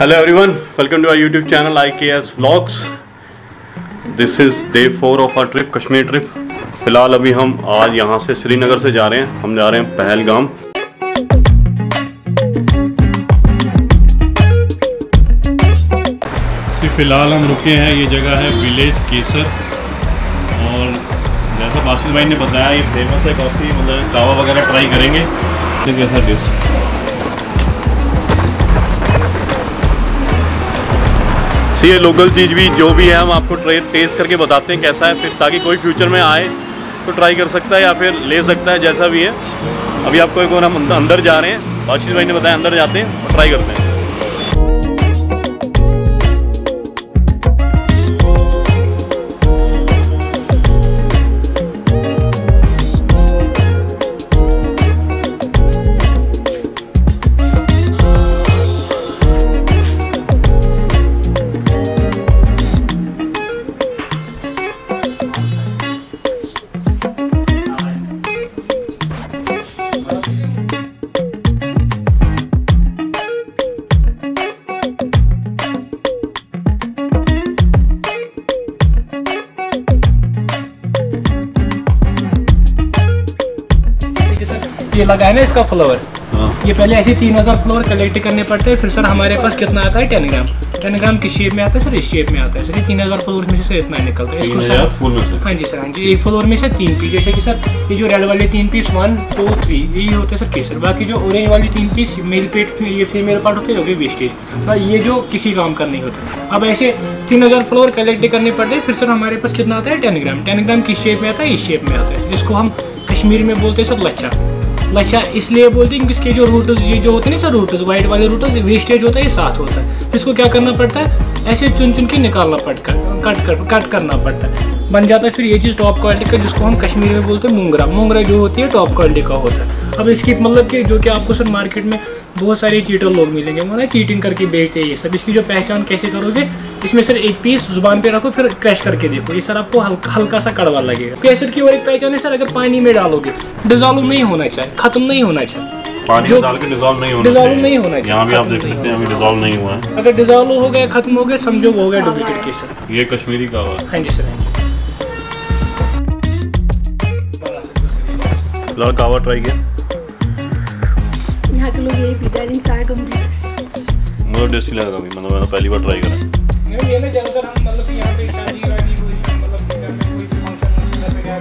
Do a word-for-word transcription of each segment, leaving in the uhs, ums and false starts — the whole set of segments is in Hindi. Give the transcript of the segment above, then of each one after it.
Hello everyone, welcome to our YouTube channel I K S blogs. This is day four of our trip, Kashmir trip. फिलहाल अभी हम आज यहाँ से श्रीनगर से जा रहे हैं, हम जा रहे हैं पहलगाम. फिलहाल हम रुके हैं, ये जगह है विलेज केसर और जैसा बासिल भाई ने बताया ये फेमस है काफ़ी, मतलब कावा वगैरह ट्राई करेंगे. कैसा डिश सी ये लोकल चीज़ भी जो भी है हम आपको ट्रे टेस्ट करके बताते हैं कैसा है, फिर ताकि कोई फ्यूचर में आए तो ट्राई कर सकता है या फिर ले सकता है, जैसा भी है. अभी आपको एक और हम अंदर जा रहे हैं, बाशिश भाई ने बताया अंदर जाते हैं और ट्राई करते हैं. ये लगा है ना इसका फ्लोर, ये पहले ऐसे तीन हज़ार फ्लोर कलेक्ट करने पड़ते हैं, फिर सर हमारे पास कितना आता है टेन ग्राम टेन ग्राम किस शेप में आता है सर, इस शेप में आता है सर. ये तीन हज़ार फ्लोर में से सर इतना निकलता है इसको. हाँ जी सर, हाँ जी, एक फ्लोर में से तीन पीस, जैसे कि सर ये जो रेड वाले तीन पीस वन टू थ्री ये होते हैं सर केसर, बाकी जो ऑरेंज वाले तीन पीस मेल पेट ये फीमेल पार्ट होते हैं, होगी वेस्टेज, और ये जो किसी काम का नहीं होता. अब ऐसे तीन हज़ार फ्लोर कलेक्ट करने पड़ते हैं, फिर सर हमारे पास कितना आता है टेन ग्राम टेन ग्राम किस शेप में आता है, इस शेप में आता है सर. इसको हम कश्मीर में बोलते हैं सर लच्छा लच्छा, इसलिए बोलते हैं क्योंकि इसके जो रूटर्स ये जो होते हैं ना सर रूटर्स वाइट वाले रूटर्स वेस्टेज होता है ये साथ होता है. इसको क्या करना पड़ता है, ऐसे चुन चुन के निकालना पड़ता है, कट कर कट करना पड़ता है, बन जाता है फिर ये चीज़ टॉप क्वालिटी का, जिसको हम कश्मीर में बोलते हैं मुंगरा. मुंगरा जो होती है टॉप क्वालिटी का होता है. अब इसकी मतलब कि जो कि आपको सर मार्केट में बहुत सारे चीटर लोग मिलेंगे, मतलब चीटिंग करके बेचते हैं ये सब. इसकी जो पहचान कैसे करोगे, इसमें सर एक पीस जुबान पे रखो फिर क्रश करके देखो, ये सर आपको हल्का हल्का सा कड़वा लगेगा. केसर की और एक पहचान है सर, अगर पानी में डालोगे डिजॉल्व नहीं होना चाहिए, खत्म नहीं होना चाहिए, पानी में डाल के डिजॉल्व नहीं होना चाहिए, नहीं होना चाहिए. यहाँ भी आप देख सकते हैं अभी डिजॉल्व नहीं हुआ है, अगर डिजॉल्व हो गया खत्म हो गया समझो हो गया डुप्लीकेट केसर. ये कश्मीरी कावा. हाँ जी सर, लाल कावा ट्राई किया के लोग यही पीते हैं, चाय कम पीते हैं. मुझे टेस्टी लगा, कभी मतलब मैंने पहली बार ट्राई करा नहीं. ये ना ज्यादातर हम मतलब कि यहां पे शादी वादी कोई मतलब घर में कोई फंक्शन पे गया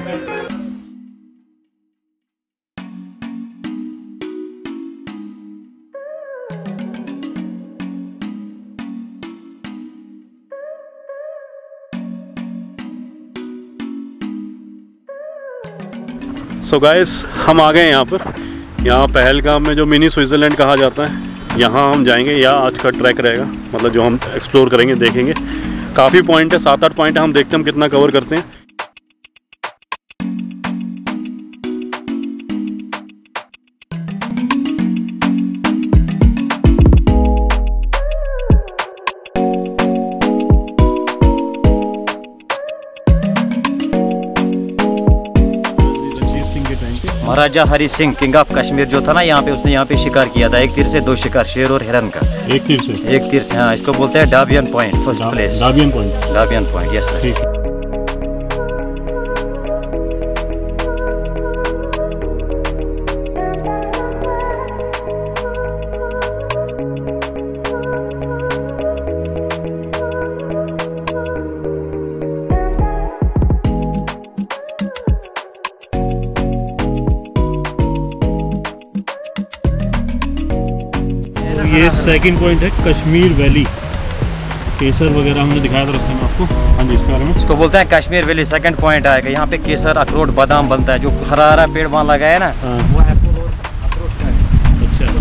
बैठे. सो गाइस हम आ गए यहाँ पर, यहाँ पहलगाम में जो मिनी स्विट्ज़रलैंड कहा जाता है, यहाँ हम जाएंगे. या आज का ट्रैक रहेगा, मतलब जो हम एक्सप्लोर करेंगे देखेंगे. काफ़ी पॉइंट है, सात आठ पॉइंट है, हम देखते हैं हम कितना कवर करते हैं. महाराजा हरि सिंह किंग ऑफ कश्मीर जो था ना, यहाँ पे उसने यहाँ पे शिकार किया था, एक तीर से दो शिकार, शेर और हिरन का एक तीर से एक तीर से हाँ, इसको बोलते हैं डेवियन पॉइंट फर्स्ट प्लेस. डेवियन पॉइंट डेवियन पॉइंट यस सर. ये सेकंड पॉइंट है कश्मीर वैली. केसर वगैरह हमने दिखाया था रास्ते में आपको. हाँ जी, इसके बारे में इसको बोलते हैं कश्मीर वैली. सेकंड पॉइंट आएगा, यहाँ पे केसर अखरोट बादाम बनता है, जो हरा हरा पेड़ वहाँ लगा है ना, वो एप्पल और अखरोट का है. अच्छा,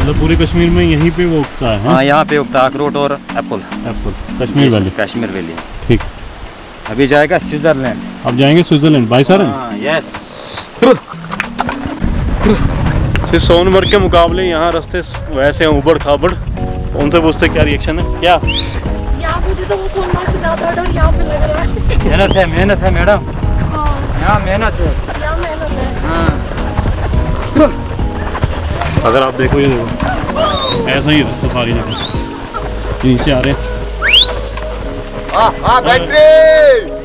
मतलब पूरे कश्मीर में यहीं पे वो उगता है. हाँ, यहाँ पे उगता है अखरोट और apple. Apple Kashmir valley, Kashmir valley ठीक. अभी जाएगा स्विट्जरलैंड. अब जाएंगे स्विट्जरलैंड बाइसरन. यस, सोनमर्ग के मुकाबले यहाँ रास्ते वैसे हैं उबड़ खाबड़. उनसे पूछते क्या रिएक्शन है, क्या मुझे तो वो सोनमर्ग से ज़्यादा डर यहाँ पे लग रहा है. मेहनत है, मेहनत है मैडम, यहाँ मेहनत है, यहाँ मेहनत है. हाँ, अगर आप देखो ये देखो ऐसा ही रास्ता सारी जगह. नीचे आ रहे हैं। बैटरी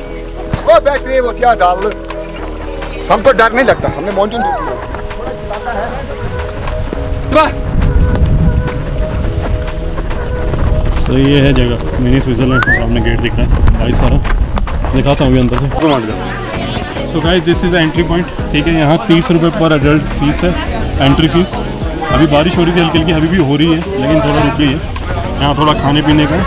वो बैटरी वो क्या डाल, हमको डर नहीं लगता, हमने माउंटेन देखा है। तो ये है जगह मिनी स्विट्जरलैंड के सामने गेट दिख रहा है बाईसारन, दिखाता हूँ अंदर से। So guys this is entry point, ठीक है। यहाँ तीस रुपये पर एडल्ट फीस है, एंट्री फीस। अभी बारिश हो रही थी हल्की हल्की, अभी भी हो रही है लेकिन थोड़ा रुक गई है। यहाँ थोड़ा खाने पीने का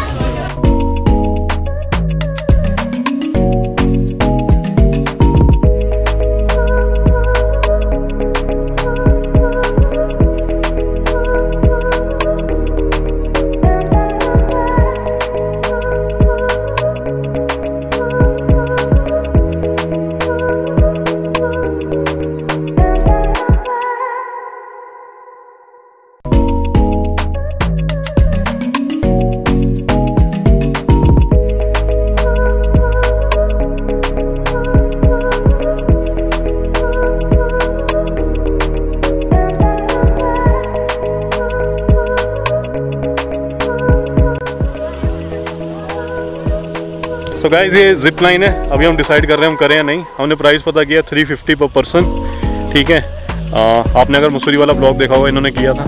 गाइस, ये जिप लाइन है। अभी हम डिसाइड कर रहे हैं हम करें या नहीं। हमने प्राइस पता किया तीन सौ पचास पर पर्सन, ठीक है। आ, आपने अगर मसूरी वाला ब्लॉग देखा होगा, इन्होंने किया था।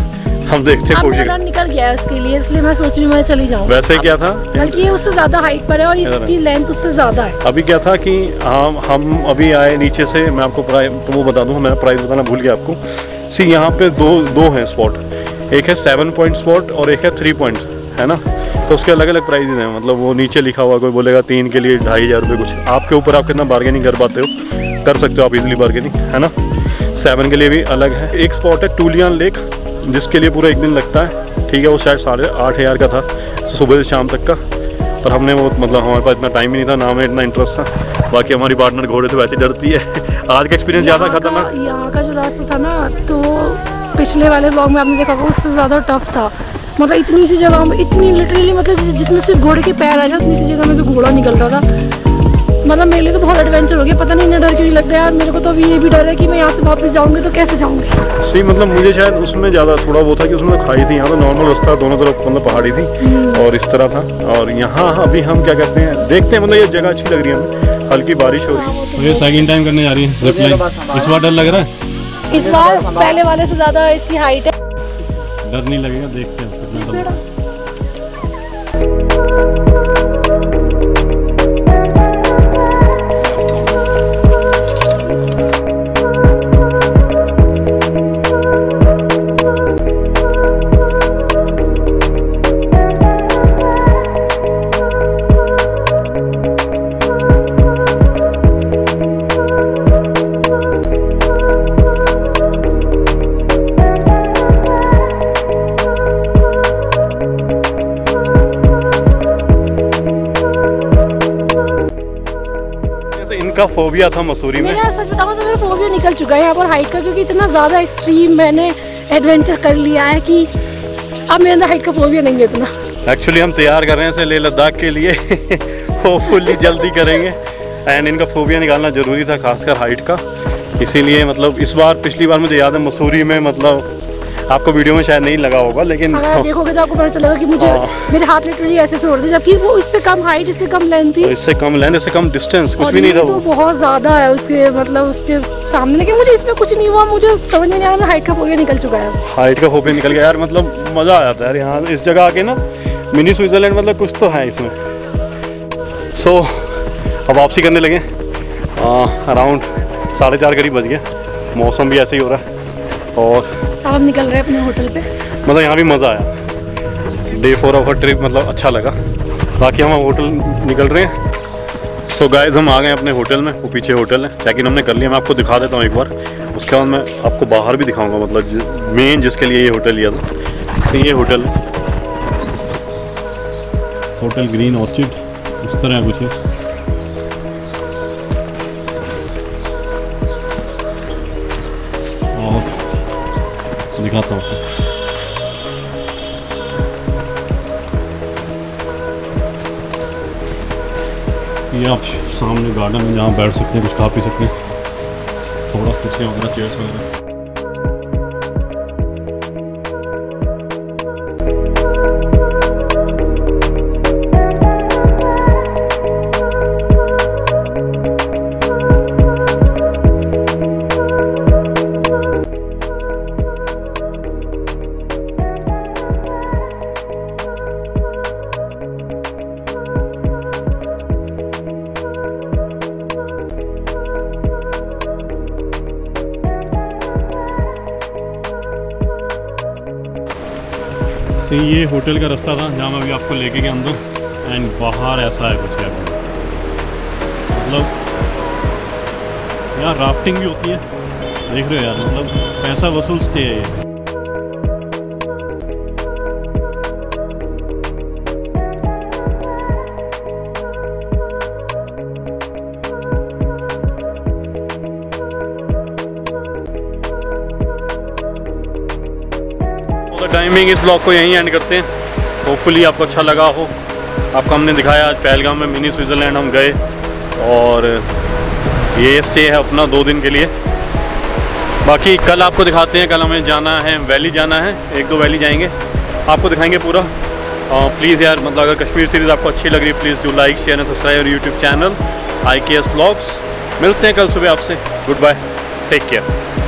हम देखते हैं, निकल गया है उसके लिए, इसलिए मैं सोच रही हूँ मैं चली जाऊँ। वैसे क्या था, बल्कि ये उससे ज़्यादा हाइट पर है और इसकी लेंथ उससे ज़्यादा है। अभी क्या था कि हम हम अभी आए नीचे से, मैं आपको प्राइस वो बता दूँ, मैं प्राइस बताना भूल गया आपको। सी यहाँ पे दो दो हैं स्पॉट, एक है सेवन पॉइंट स्पॉट और एक है थ्री पॉइंट, है ना। तो उसके अलग अलग प्राइजेज हैं, मतलब वो नीचे लिखा हुआ, कोई बोलेगा तीन के लिए ढाई हज़ार रुपये, कुछ आपके ऊपर आप कितना बार्गेनिंग कर पाते हो। कर सकते हो आप इजीली बार्गेनिंग, है ना। सेवन के लिए भी अलग है। एक स्पॉट है टूलियन लेक, जिसके लिए पूरा एक दिन लगता है, ठीक है। वो शायद साढ़े आठ हज़ार का था सुबह से शाम तक का, पर हमने वो मतलब हमारे पास इतना टाइम ही नहीं था, ना हमें इतना इंटरेस्ट था। बाकी हमारी पार्टनर घोड़े से वैसे डरती है। आज का एक्सपीरियंस ज़्यादा खतरनाक, यहाँ का जो रास्ता था ना, तो पिछले वाले ब्लॉग में आपने देखा उससे ज़्यादा टफ था। मतलब इतनी सी जगह में, इतनी लिटरली, मतलब जिसमें सिर्फ घोड़े के पैर आ जाए उतनी सी जगह में तो घोड़ा निकल रहा था। मतलब मेरे लिए तो बहुत एडवेंचर हो गया, पता नहीं इन्हें डर क्यों नहीं लग गया यार। मेरे को तो अभी ये भी डर है कि मैं यहाँ से वापस जाऊँगी तो कैसे जाऊँगी। सही, मतलब मुझे शायद उसमें ज़्यादा थोड़ा वो था कि उसमें खाई थी, यहाँ तो नॉर्मल रास्ता, दोनों तरफ मतलब पहाड़ी थी और इस तरह था। और यहाँ अभी हम क्या कहते हैं, देखते हैं, मतलब ये जगह अच्छी लग रही है हमें। हल्की बारिश हो रही है, सेकेंड टाइम करने जा रही है। इस बार डर लग रहा है, इस बार पहले वाले से ज़्यादा इसकी हाइट है, डर नहीं लगेगा। देखते हैं का फोबिया था मसूरी में, मेरा सच बताऊं तो मेरा फोबिया निकल चुका है यहाँ पर हाइट का, क्योंकि इतना ज़्यादा एक्सट्रीम मैंने एडवेंचर कर लिया है कि अब मेरे अंदर हाइट का फोबिया नहीं है इतना। एक्चुअली हम तैयार कर रहे हैं लेह लद्दाख के लिए, होपफुली जल्दी करेंगे। एंड इनका फोबिया निकालना ज़रूरी था, खासकर हाइट का, इसीलिए। मतलब इस बार, पिछली बार मुझे याद है मसूरी में, मतलब आपको वीडियो में शायद नहीं लगा होगा, लेकिन अगर देखोगे तो आपको पता चलेगा कि मुझे मेरे हाथ लिटरली ऐसे से उड़ रहे, जबकि वो इससे कम हाइट, इससे कम लेंथ थी, इससे कम लेंथ, इससे कम डिस्टेंस, कुछ भी नहीं था। तो बहुत ज़्यादा है उसके, मतलब उसके सामने, लेकिन मुझे इसमें कुछ नहीं हुआ। मुझे समझ नहीं आया, हाइट का फोबिया निकल चुका है, हाइट का फोबिया निकल गया यार। मतलब मज़ा आ जाता है यहाँ इस जगह आके ना, मिनी स्विट्जरलैंड, मतलब कुछ तो है इसमें। सो अब वापसी करने लगे, अराउंड साढ़े चार करीब बज गया, मौसम भी ऐसे ही हो रहा है। और अब हम निकल रहे हैं अपने होटल पे। मतलब यहाँ भी मज़ा आया, डे फोर ऑफ ट्रिप, मतलब अच्छा लगा। बाकी हम होटल निकल रहे हैं। सो so गाइज हम आ गए अपने होटल में, वो पीछे होटल है, चेकिन हमने कर लिया। मैं आपको दिखा देता हूँ एक बार, उसके बाद मैं आपको बाहर भी दिखाऊंगा, मतलब मेन जिसके लिए ये होटल लिया था। so ये होटल है, होटल ग्रीन ऑर्चिड, इस तरह कुछ है। दिखाता हूँ, ये आप सामने गार्डन में, जहाँ बैठ सकते हैं, कुछ खा पी सकते हैं, थोड़ा कुछ वगैरह, चेयर्स वगैरह। तो ये होटल का रास्ता था जहाँ मैं अभी आपको लेके गया अंदर, एंड बाहर ऐसा है कुछ यार, मतलब यार राफ्टिंग भी होती है, देख रहे हो यार, मतलब पैसा वसूल स्टे है ये। टाइमिंग इस ब्लॉग को यहीं एंड करते हैं। होपफुली आपको अच्छा लगा हो। आपको हमने दिखाया आज पहलगाम में मिनी स्विट्ज़रलैंड हम गए, और ये स्टे है अपना दो दिन के लिए। बाकी कल आपको दिखाते हैं, कल हमें जाना है वैली, जाना है एक दो वैली जाएंगे, आपको दिखाएंगे पूरा। प्लीज़ यार, मतलब अगर कश्मीर सीरीज़ आपको अच्छी लग रही है please do like share and subscribe YouTube channel I K S blogs. मिलते हैं कल सुबह आपसे। Good bye, take care.